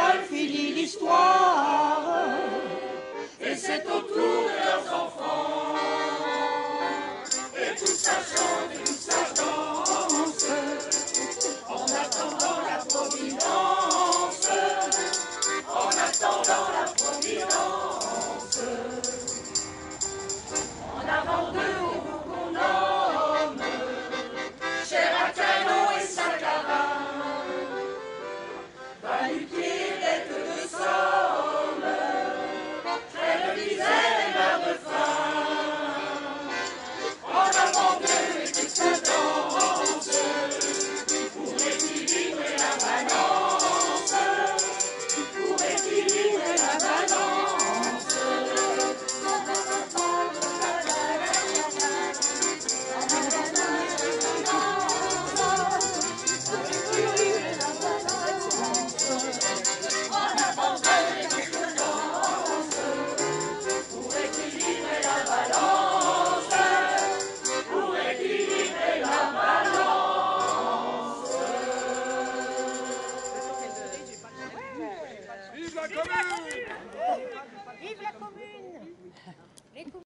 capitale finit l'histoire, et c'est au tour de leurs enfants. Et tout ça chante, et tout ça danse, en attendant la providence, en attendant la providence. En avant d'eux, on vous condamne, cher à Canon et Saccarin, va lutter d'être de somme, Traîne-misère et meurt de faim. En avant d'eux, et tout ça danse, pour équilibrer la balance, pour équilibrer la balance. Vive la commune!